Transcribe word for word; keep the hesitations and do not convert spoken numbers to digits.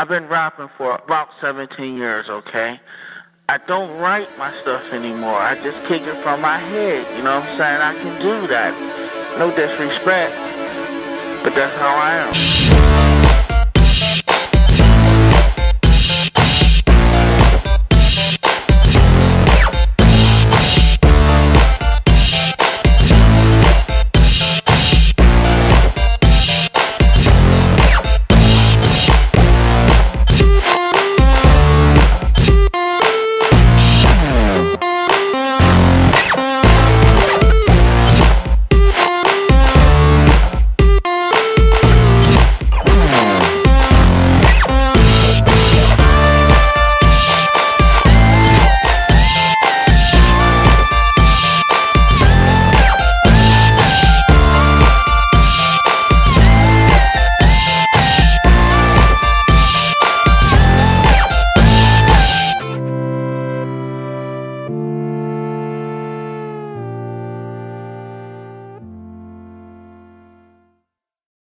I've been rapping for about seventeen years, okay? I don't write my stuff anymore. I just kick it from my head, you know what I'm saying? I can do that. No disrespect, but that's how I am.